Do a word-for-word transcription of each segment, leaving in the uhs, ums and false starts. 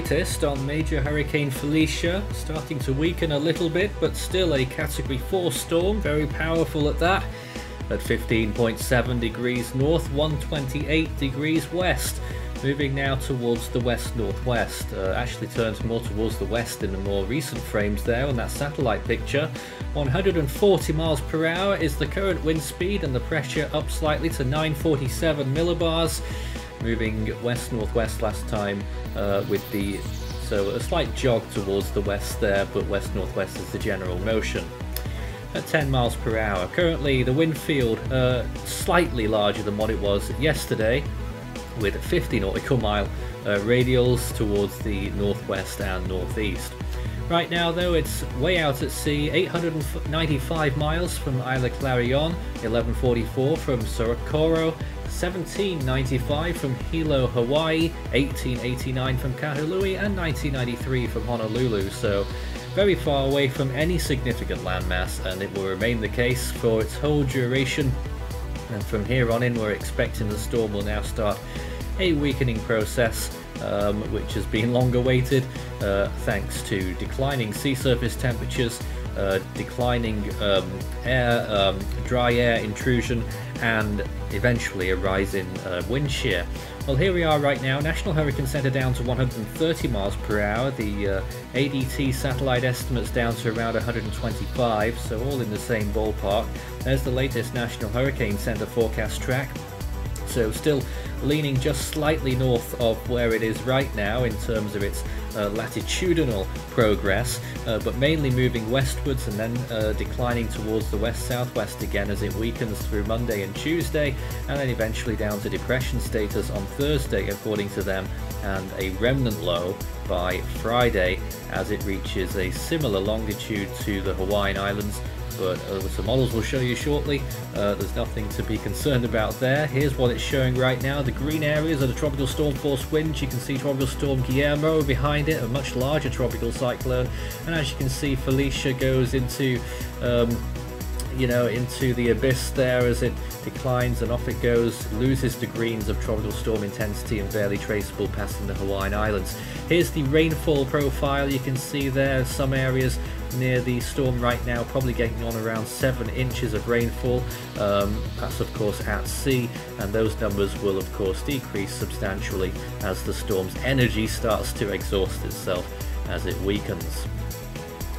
latest on Major Hurricane Felicia, starting to weaken a little bit, but still a Category four storm, very powerful at that, at fifteen point seven degrees north, one twenty-eight degrees west. Moving now towards the west-northwest, uh, actually turns more towards the west in the more recent frames there on that satellite picture. one hundred forty miles per hour is the current wind speed and the pressure up slightly to nine forty-seven millibars. Moving west-northwest last time uh, with the, so a slight jog towards the west there, but west-northwest is the general motion. At ten miles per hour. Currently the wind field uh, slightly larger than what it was yesterday, with fifty nautical mile uh, radials towards the northwest and northeast. Right now though, it's way out at sea, eight hundred ninety-five miles from Isla Clarion, eleven forty-four from Socorro, seventeen ninety-five from Hilo, Hawaii, eighteen eighty-nine from Kahului, and nineteen ninety-three from Honolulu, so very far away from any significant landmass, and it will remain the case for its whole duration. And from here on in, we're expecting the storm will now start a weakening process, um, which has been long awaited uh, thanks to declining sea surface temperatures, uh, declining um, air, um, dry air intrusion, and eventually a rise in uh, wind shear. Well, here we are right now, National Hurricane Center down to one hundred thirty miles per hour, the uh, A D T satellite estimates down to around one hundred twenty-five, so all in the same ballpark. There's the latest National Hurricane Center forecast track, so still leaning just slightly north of where it is right now in terms of its uh, latitudinal progress, uh, but mainly moving westwards and then uh, declining towards the west-southwest again as it weakens through Monday and Tuesday, and then eventually down to depression status on Thursday according to them, and a remnant low by Friday as it reaches a similar longitude to the Hawaiian Islands. But uh, some models will show you shortly. Uh, there's nothing to be concerned about there. Here's what it's showing right now. The green areas are the tropical storm force winds. You can see tropical storm Guillermo behind it, a much larger tropical cyclone. And as you can see, Felicia goes into, um, you know, into the abyss there as it declines, and off it goes, loses the greens of tropical storm intensity and barely traceable passing the Hawaiian Islands. Here's the rainfall profile. You can see there some areas near the storm right now probably getting on around seven inches of rainfall, um, that's of course at sea, and those numbers will of course decrease substantially as the storm's energy starts to exhaust itself as it weakens.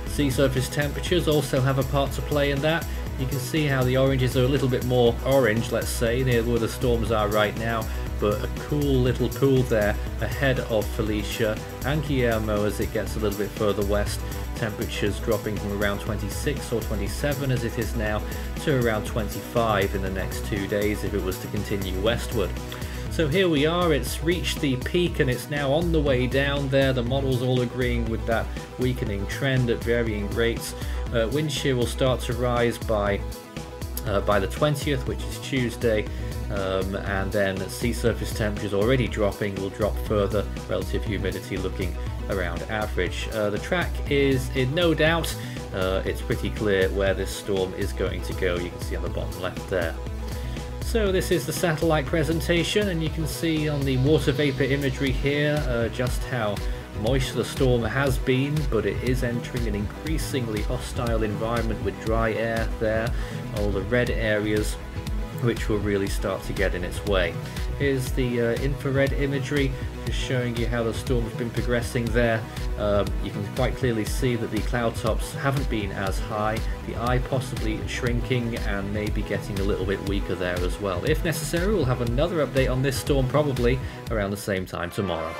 Sea surface temperatures also have a part to play in that. You can see how the oranges are a little bit more orange, let's say, near where the storms are right now, but a cool little pool there ahead of Felicia and Guillermo as it gets a little bit further west. Temperatures dropping from around twenty-six or twenty-seven as it is now to around twenty-five in the next two days if it was to continue westward. So here we are, it's reached the peak and it's now on the way down there, the models all agreeing with that weakening trend at varying rates. Uh, wind shear will start to rise by uh, by the twentieth, which is Tuesday. Um, and then sea surface temperatures already dropping will drop further, relative humidity looking around average. Uh, the track is in no doubt, uh, it's pretty clear where this storm is going to go, you can see on the bottom left there. So this is the satellite presentation, and you can see on the water vapor imagery here uh, just how moist the storm has been, but it is entering an increasingly hostile environment with dry air there, all the red areas, which will really start to get in its way. Here's the uh, infrared imagery, just showing you how the storm's been progressing there. Um, you can quite clearly see that the cloud tops haven't been as high, the eye possibly shrinking and maybe getting a little bit weaker there as well. If necessary, we'll have another update on this storm probably around the same time tomorrow.